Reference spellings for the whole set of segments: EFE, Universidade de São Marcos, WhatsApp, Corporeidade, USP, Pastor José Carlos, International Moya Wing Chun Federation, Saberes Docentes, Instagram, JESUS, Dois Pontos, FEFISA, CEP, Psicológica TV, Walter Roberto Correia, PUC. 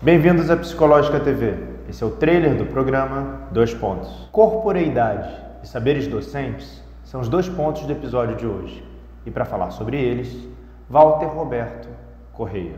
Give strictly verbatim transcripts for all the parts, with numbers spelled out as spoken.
Bem-vindos à Psicológica T V. Esse é o trailer do programa Dois Pontos. Corporeidade e saberes docentes são os dois pontos do episódio de hoje. E para falar sobre eles, Walter Roberto Correia.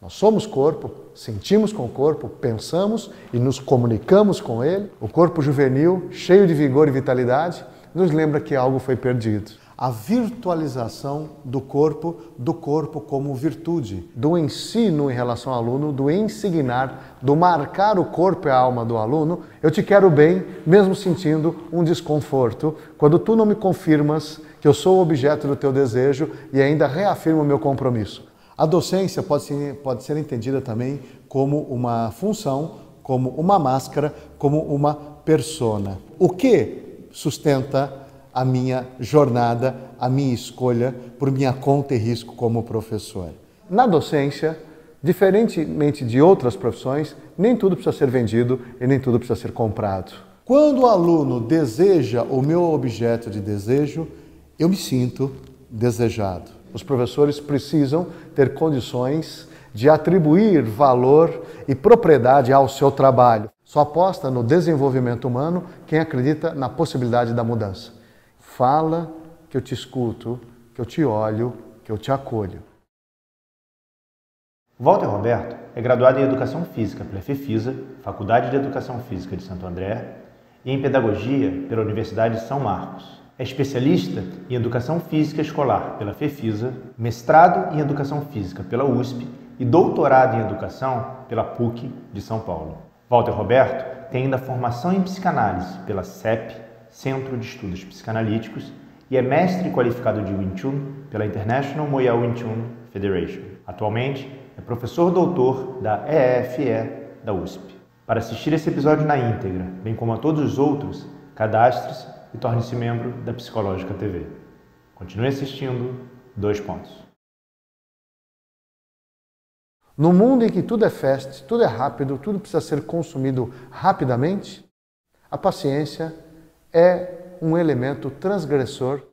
Nós somos corpo, sentimos com o corpo, pensamos e nos comunicamos com ele. O corpo juvenil, cheio de vigor e vitalidade, nos lembra que algo foi perdido. A virtualização do corpo, do corpo como virtude. Do ensino em relação ao aluno, do ensignar, do marcar o corpo e a alma do aluno. Eu te quero bem, mesmo sentindo um desconforto, quando tu não me confirmas que eu sou o objeto do teu desejo e ainda reafirmo o meu compromisso. A docência pode ser, pode ser entendida também como uma função, como uma máscara, como uma persona. O que sustenta a minha jornada, a minha escolha, por minha conta e risco como professor. Na docência, diferentemente de outras profissões, nem tudo precisa ser vendido e nem tudo precisa ser comprado. Quando o aluno deseja o meu objeto de desejo, eu me sinto desejado. Os professores precisam ter condições de atribuir valor e propriedade ao seu trabalho. Só aposta no desenvolvimento humano quem acredita na possibilidade da mudança. Fala que eu te escuto, que eu te olho, que eu te acolho. Walter Roberto é graduado em Educação Física pela FEFISA, Faculdade de Educação Física de Santo André, e em Pedagogia pela Universidade de São Marcos. É especialista em Educação Física Escolar pela FEFISA, mestrado em Educação Física pela U S P e doutorado em Educação pela P U C de São Paulo. Walter Roberto tem ainda formação em Psicanálise pela C E P, Centro de Estudos Psicanalíticos, e é mestre qualificado de Wing Chun pela International Moya Wing Chun Federation. Atualmente, é professor doutor da E F E da U S P. Para assistir esse episódio na íntegra, bem como a todos os outros, cadastre-se e torne-se membro da Psicológica T V. Continue assistindo Dois Pontos. No mundo em que tudo é fast, tudo é rápido, tudo precisa ser consumido rapidamente, a paciência é um elemento transgressor.